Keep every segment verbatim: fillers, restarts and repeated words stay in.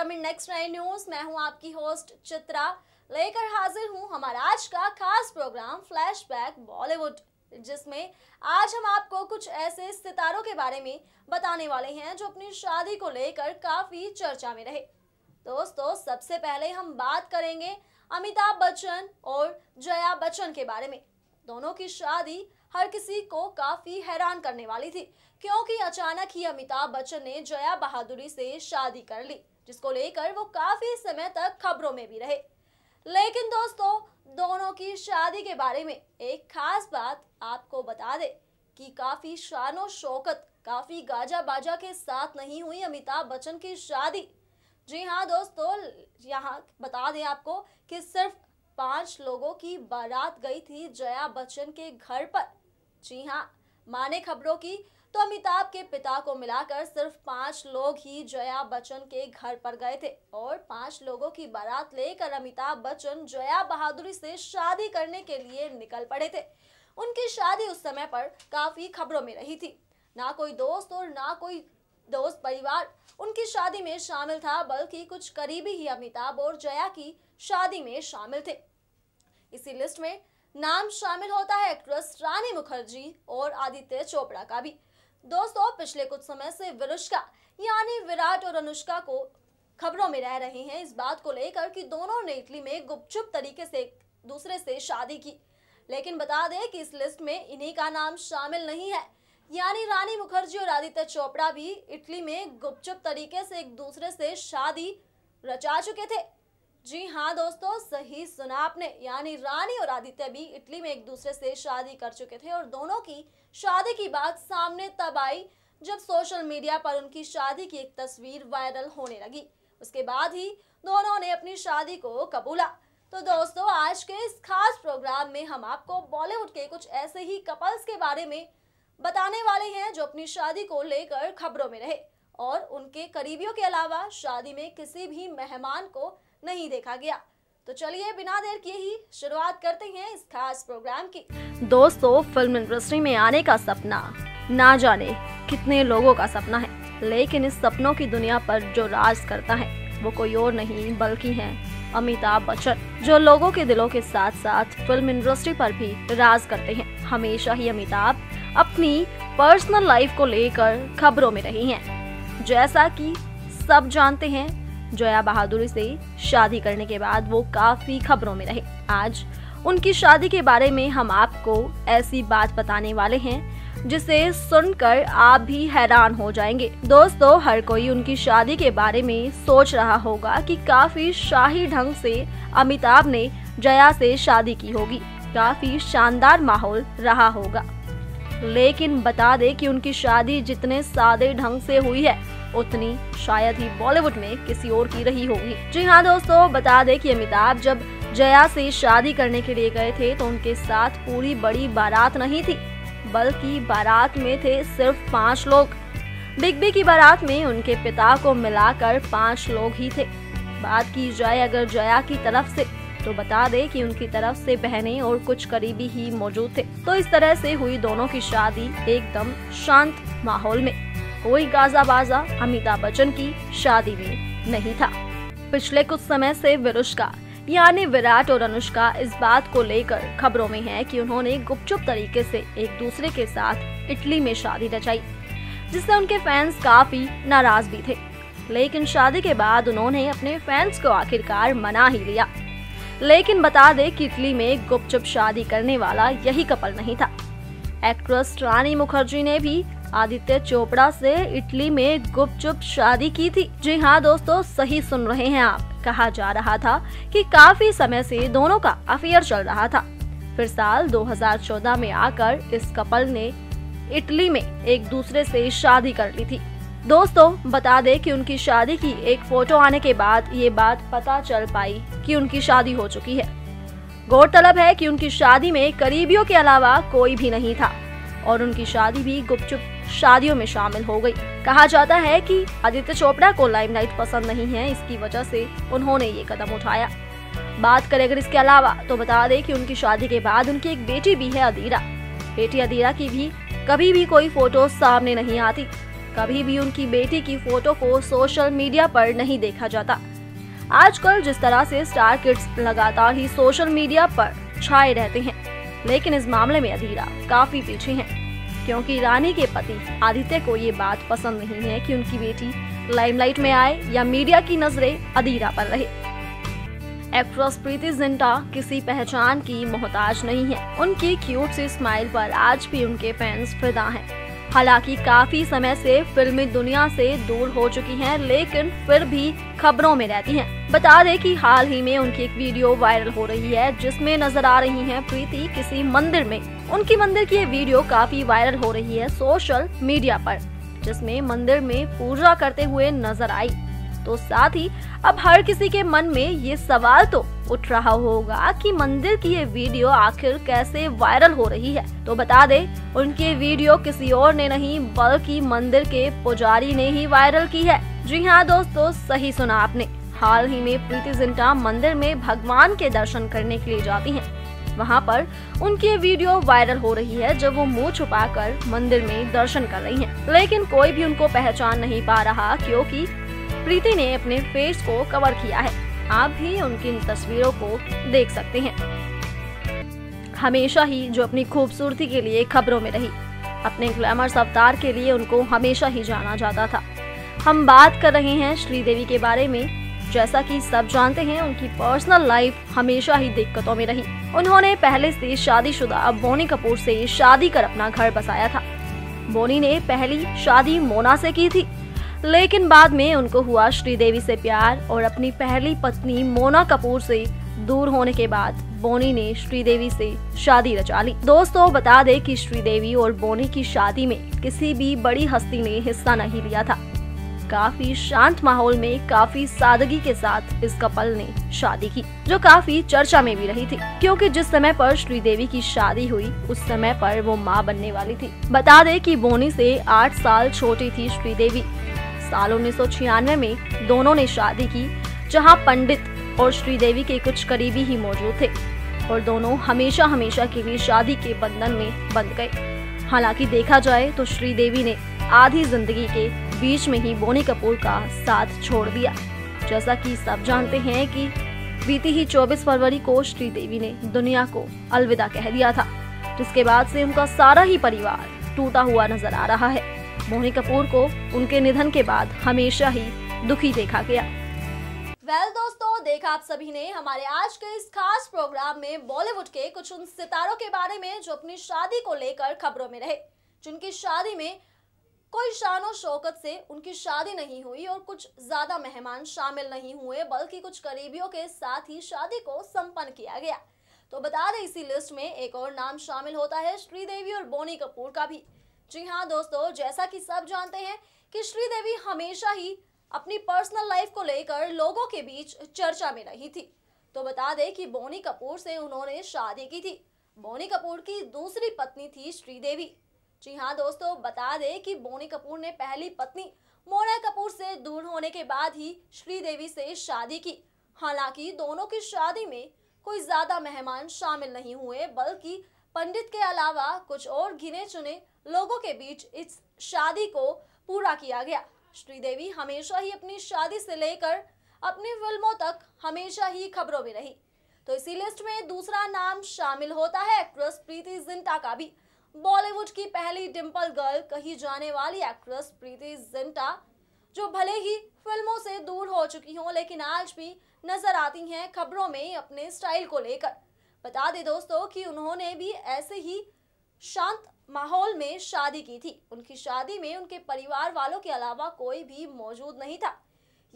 Welcome in Next Nine News. मैं हूं आपकी होस्ट चित्रा, लेकर हाजिर हूं हमारा आज का खास प्रोग्राम फ्लैशबैक बॉलीवुड, जिसमें आज हम आपको कुछ ऐसे सितारों के बारे में बताने वाले हैं जो अपनी शादी को लेकर काफी चर्चा में रहे। दोस्तों, सबसे पहले हम बात करेंगे अमिताभ बच्चन और जया बच्चन के बारे में। दोनों की शादी हर किसी को काफी हैरान करने वाली थी, क्योंकि अचानक ही अमिताभ बच्चन ने जया बहादुरी से शादी कर ली, जिसको लेकर वो काफी समय तक खबरों में भी रहे। लेकिन दोस्तों, दोनों की शादी के बारे में एक खास बात आपको बता दे कि काफी शानो शौकत, काफी गाजा बाजा के साथ नहीं हुई अमिताभ बच्चन की शादी। जी हाँ दोस्तों, यहाँ बता दें आपको कि सिर्फ पांच लोगों की बारात गई थी जया बच्चन के घर पर। जी हाँ, माने खबरों की तो अमिताभ के पिता को मिलाकर सिर्फ पांच लोग ही जया बच्चन के घर पर गए थे और पांच लोगों की बारात लेकर अमिताभ बच्चन जया बहादुरी से शादी करने के लिए निकल पड़े थे। उनकी शादी उस समय पर काफी खबरों में रही थी। ना कोई दोस्त और ना कोई दोस्त परिवार उनकी शादी में शामिल था, बल्कि कुछ करीबी ही अमिताभ और जया की शादी में शामिल थे। इसी लिस्ट में नाम शामिल होता है एक्ट्रेस रानी मुखर्जी और आदित्य चोपड़ा का भी। दोस्तों, पिछले कुछ समय से विरुष्का यानी विराट और अनुष्का को खबरों में रह रहे हैं इस बात को लेकर कि दोनों ने इटली में गुपचुप तरीके से एक दूसरे से शादी की। लेकिन बता दें कि इस लिस्ट में इन्हीं का नाम शामिल नहीं है, यानी रानी मुखर्जी और आदित्य चोपड़ा भी इटली में गुपचुप तरीके से एक दूसरे से शादी रचा चुके थे। जी हाँ दोस्तों, सही सुना आपने, यानी रानी और आदित्य भी इटली में एक दूसरे से शादी कर चुके थे। और दोनों की शादी की बात सामने तब आई जब सोशल मीडिया पर उनकी शादी की एक तस्वीर वायरल होने लगी। उसके बाद ही दोनों ने अपनी शादी को कबूला। तो दोस्तों, आज के इस खास प्रोग्राम में हम आपको बॉलीवुड के कुछ ऐसे ही कपल्स के बारे में बताने वाले हैं जो अपनी शादी को लेकर खबरों में रहे और उनके करीबियों के अलावा शादी में किसी भी मेहमान को नहीं देखा गया। तो चलिए बिना देर किए ही शुरुआत करते हैं इस खास प्रोग्राम की। दोस्तों, फिल्म इंडस्ट्री में आने का सपना ना जाने कितने लोगों का सपना है, लेकिन इस सपनों की दुनिया पर जो राज करता है वो कोई और नहीं बल्कि है अमिताभ बच्चन, जो लोगों के दिलों के साथ साथ फिल्म इंडस्ट्री पर भी राज करते हैं। हमेशा ही अमिताभ अपनी पर्सनल लाइफ को लेकर खबरों में रही हैं। जैसा कि सब जानते हैं, जया बहादुरी से शादी करने के बाद वो काफी खबरों में रहे। आज उनकी शादी के बारे में हम आपको ऐसी बात बताने वाले हैं जिसे सुनकर आप भी हैरान हो जाएंगे। दोस्तों, हर कोई उनकी शादी के बारे में सोच रहा होगा कि काफी शाही ढंग से अमिताभ ने जया से शादी की होगी, काफी शानदार माहौल रहा होगा। लेकिन बता दे कि उनकी शादी जितने सादे ढंग से हुई है उतनी शायद ही बॉलीवुड में किसी और की रही होगी। जी हाँ दोस्तों, बता दें कि अमिताभ जब जया से शादी करने के लिए गए थे तो उनके साथ पूरी बड़ी बारात नहीं थी, बल्कि बारात में थे सिर्फ पांच लोग। बिग बी की बारात में उनके पिता को मिलाकर पांच लोग ही थे। बात की जाए अगर जया की तरफ से तो बता दे कि उनकी तरफ से बहनें और कुछ करीबी ही मौजूद थे। तो इस तरह से हुई दोनों की शादी एकदम शांत माहौल में, कोई गाजा बाजा अमिताभ बच्चन की शादी में नहीं था। पिछले कुछ समय से विरुष्का यानी विराट और अनुष्का इस बात को लेकर खबरों में हैं कि उन्होंने गुपचुप तरीके से एक दूसरे के साथ इटली में शादी रचाई, जिससे उनके फैंस काफी नाराज भी थे। लेकिन शादी के बाद उन्होंने अपने फैंस को आखिरकार मना ही लिया। लेकिन बता दे कि इटली में गुपचुप शादी करने वाला यही कपल नहीं था। एक्ट्रेस रानी मुखर्जी ने भी आदित्य चोपड़ा से इटली में गुपचुप शादी की थी। जी हाँ दोस्तों, सही सुन रहे हैं आप। कहा जा रहा था कि काफी समय से दोनों का अफेयर चल रहा था। फिर साल दो हज़ार चौदह में आकर इस कपल ने इटली में एक दूसरे से शादी कर ली थी। दोस्तों, बता दें कि उनकी शादी की एक फोटो आने के बाद ये बात पता चल पाई कि उनकी शादी हो चुकी है। गौरतलब है कि उनकी शादी में करीबियों के अलावा कोई भी नहीं था और उनकी शादी भी गुपचुप शादियों में शामिल हो गई। कहा जाता है कि आदित्य चोपड़ा को लाइमलाइट पसंद नहीं है, इसकी वजह से उन्होंने ये कदम उठाया। बात करें अगर इसके अलावा तो बता दें कि उनकी शादी के बाद उनकी एक बेटी भी है अधीरा। बेटी अधीरा की भी कभी भी कोई फोटो सामने नहीं आती। कभी भी उनकी बेटी की फोटो को सोशल मीडिया पर नहीं देखा जाता। आजकल जिस तरह से स्टार किड्स लगातार ही सोशल मीडिया पर छाए रहते हैं, लेकिन इस मामले में अधीरा काफी पीछे हैं, क्योंकि रानी के पति आदित्य को ये बात पसंद नहीं है कि उनकी बेटी लाइमलाइट में आए या मीडिया की नजरें अधीरा पर रहे। एक्ट्रेस प्रीति जिंटा किसी पहचान की मोहताज नहीं है। उनकी क्यूट सी स्माइल पर आज भी उनके फैंस फिदा हैं। हालांकि काफी समय से फिल्मी दुनिया से दूर हो चुकी हैं, लेकिन फिर भी खबरों में रहती हैं। बता दें कि हाल ही में उनकी एक वीडियो वायरल हो रही है, जिसमें नजर आ रही हैं प्रीति किसी मंदिर में। उनकी मंदिर की ये वीडियो काफी वायरल हो रही है सोशल मीडिया पर, जिसमें मंदिर में पूजा करते हुए नजर आई। तो साथ ही अब हर किसी के मन में ये सवाल तो उठ रहा होगा कि मंदिर की ये वीडियो आखिर कैसे वायरल हो रही है। तो बता दे, उनके वीडियो किसी और ने नहीं बल्कि मंदिर के पुजारी ने ही वायरल की है। जी हाँ दोस्तों, सही सुना आपने। हाल ही में प्रीति जिंटा मंदिर में भगवान के दर्शन करने के लिए जाती हैं। वहाँ पर उनकी वीडियो वायरल हो रही है जब वो मुँह छुपाकर मंदिर में दर्शन कर रही है, लेकिन कोई भी उनको पहचान नहीं पा रहा क्योंकि प्रीति ने अपने फेस को कवर किया है। आप भी उनकी इन तस्वीरों को देख सकते हैं। हमेशा ही जो अपनी खूबसूरती के लिए खबरों में रही, अपने ग्लैमरस अवतार के लिए उनको हमेशा ही जाना जाता था। हम बात कर रहे हैं श्रीदेवी के बारे में। जैसा कि सब जानते हैं, उनकी पर्सनल लाइफ हमेशा ही दिक्कतों में रही। उन्होंने पहले से शादीशुदा बोनी कपूर से शादी कर अपना घर बसाया था। बोनी ने पहली शादी मोना से की थी, लेकिन बाद में उनको हुआ श्रीदेवी से प्यार, और अपनी पहली पत्नी मोना कपूर से दूर होने के बाद बोनी ने श्रीदेवी से शादी रचा ली। दोस्तों बता दें कि श्रीदेवी और बोनी की शादी में किसी भी बड़ी हस्ती ने हिस्सा नहीं लिया था। काफी शांत माहौल में काफी सादगी के साथ इस कपल ने शादी की, जो काफी चर्चा में भी रही थी, क्योंकि जिस समय पर श्रीदेवी की शादी हुई उस समय पर वो माँ बनने वाली थी। बता दें कि बोनी से आठ साल छोटी थी श्रीदेवी। साल उन्नीस सौ छियानवे में दोनों ने शादी की, जहां पंडित और श्रीदेवी के कुछ करीबी ही मौजूद थे, और दोनों हमेशा हमेशा के लिए शादी के बंधन में बंध गए। हालांकि देखा जाए तो श्रीदेवी ने आधी जिंदगी के बीच में ही बोनी कपूर का साथ छोड़ दिया। जैसा कि सब जानते हैं कि बीती ही चौबीस फरवरी को श्रीदेवी ने दुनिया को अलविदा कह दिया था, जिसके बाद से उनका सारा ही परिवार टूटा हुआ नजर आ रहा है। मोनी कपूर को उनके निधन के बाद हमेशा ही दुखी देखा गया। वेल well, दोस्तों देखा आप सभी ने हमारे आज के इस खास प्रोग्राम में बॉलीवुड के कुछ उन सितारों के बारे में जो अपनी शादी को लेकर खबरों में रहे, जिनकी शादी में कोई शानो शौकत से उनकी शादी नहीं हुई और कुछ ज्यादा मेहमान शामिल नहीं हुए, बल्कि कुछ करीबियों के साथ ही शादी को संपन्न किया गया। तो बता दें, इसी लिस्ट में एक और नाम शामिल होता है श्रीदेवी और बोनी कपूर का भी। जी हाँ दोस्तों, जैसा कि सब जानते हैं कि श्रीदेवी हमेशा ही अपनी पर्सनल लाइफ को लेकर लोगों के बीच चर्चा में रही थी। तो बता दें कि बोनी कपूर से उन्होंने शादी की थी। बोनी कपूर की दूसरी पत्नी थी श्रीदेवी। जी हाँ दोस्तों, बता दें कि बोनी कपूर ने पहली पत्नी मोना कपूर से दूर होने के बाद ही श्रीदेवी से शादी की। हालांकि दोनों की शादी में कोई ज़्यादा मेहमान शामिल नहीं हुए, बल्कि पंडित के अलावा कुछ और गिने चुने लोगों के बीच इस शादी को पूरा किया गया। श्रीदेवी हमेशा ही अपनी शादी से लेकर अपनी फिल्मों तक हमेशा ही खबरों में रही। तो इसी लिस्ट में दूसरा नाम शामिल होता है एक्ट्रेस प्रीति जिंटा का भी। बॉलीवुड की पहली डिम्पल गर्ल कही जाने वाली एक्ट्रेस प्रीति जिंटा, जो भले ही फिल्मों से दूर हो चुकी हों, लेकिन आज भी नजर आती हैं खबरों में अपने स्टाइल को लेकर। बता दे दोस्तों कि उन्होंने भी ऐसे ही शांत माहौल में शादी की थी। उनकी शादी में उनके परिवार वालों के अलावा कोई भी मौजूद नहीं था,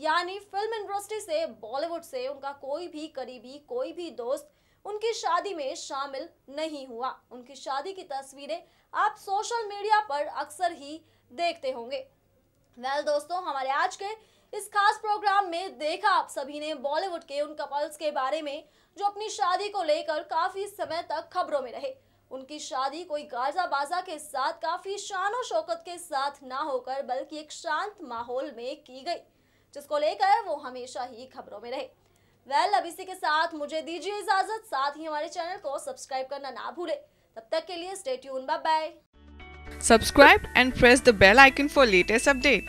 यानी फिल्म इंडस्ट्री से, बॉलीवुड से उनका कोई भी करीबी, कोई भी दोस्त उनकी शादी में शामिल नहीं हुआ। उनकी शादी की तस्वीरें आप सोशल मीडिया पर अक्सर ही देखते होंगे। वेल दोस्तों, हमारे आज के इस खास प्रोग्राम में देखा आप सभी ने बॉलीवुड के उन कपल्स के बारे में जो अपनी शादी को लेकर काफी समय तक खबरों में रहे। उनकी शादी कोई गाजा बाजा के साथ, काफी शानो शौकत के साथ ना होकर, बल्कि एक शांत माहौल में की गई, जिसको लेकर वो हमेशा ही खबरों में रहे। वेल, अब इसी के साथ मुझे दीजिए इजाजत, साथ ही हमारे चैनल को सब्सक्राइब करना ना भूले। तब तक के लिए stay tune, bye bye. Subscribe and press the bell icon for latest update.